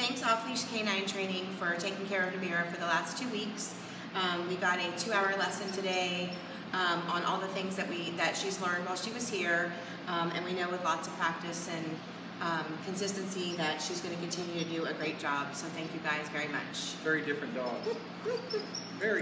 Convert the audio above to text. Thanks Off-Leash K9 Training for taking care of Nymeria for the last 2 weeks. We got a 2-hour lesson today on all the things that she's learned while she was here, and we know with lots of practice and consistency that she's going to continue to do a great job. So thank you guys very much. Very different dogs. Very